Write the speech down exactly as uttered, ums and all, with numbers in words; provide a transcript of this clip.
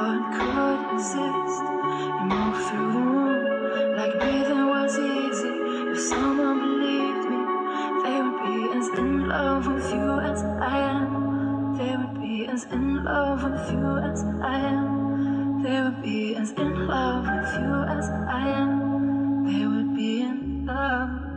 one could resist. You moved through the room like breathing was easy. If someone believed me, they would be as in love with you as I am. They would be as in love with you as I am. They would be as in love with you as I am. They would be in love.